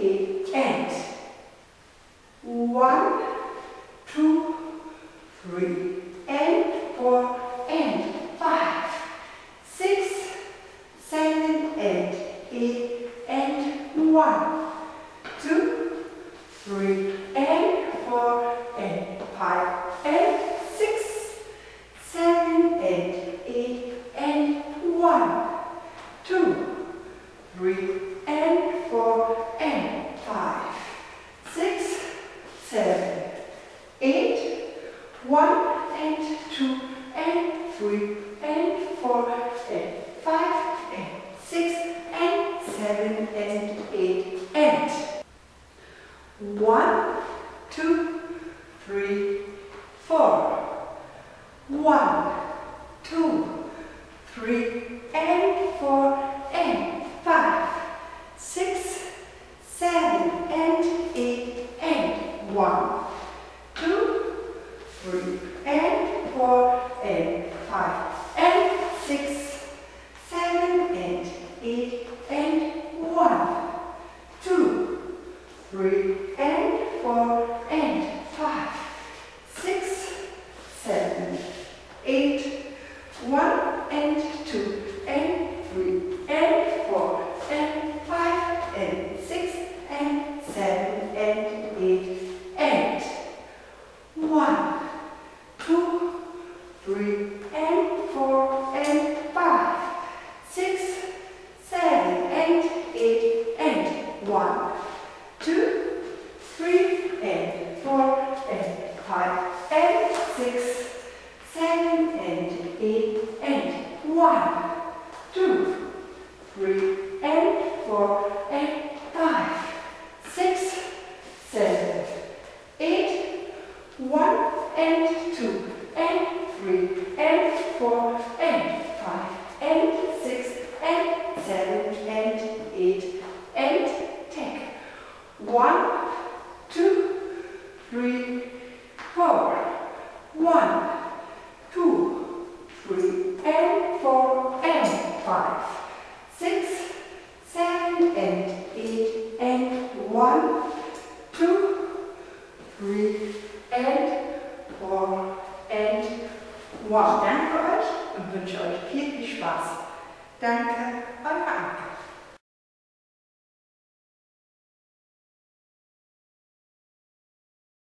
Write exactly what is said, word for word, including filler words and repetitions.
it ends. One, two, three, and four, and five, six, seven, and eight, and one, two, three, and four, and five, and six, seven, and eight, and one, two, three, and four, and five, six, seven, eight, one, and two, and three, and four, and five, and six, and seven, and eight, and one, two, three, four, one, two, three, and four, and five, six, seven, and eight, and one, two, three, and four, and five, and six, seven, and eight, and one, two, three, and four, and five, six, seven, eight, one, and two, and three, and four, and five, and six, and seven, and eight, and one, two, three, and four, and five, six, seven, and eight, and one, two, three, and four, and five, and six, seven, and eight, and one, two, three, and four, and five, six, seven, eight, one, and two, and three, and four, and five, and six, and seven, and eight, and take. One, two, three, four, one, two, three, and four, and five, six, seven, and eight, and one, two, three, and four, and one. Danke euch und wünsche euch viel Spaß. Danke, euer Anke.